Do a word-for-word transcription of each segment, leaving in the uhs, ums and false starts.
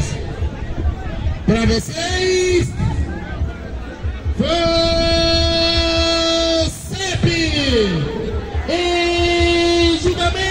seis. Trave seis. Fosepi. E julgamento.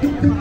Thank you.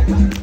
Thank you.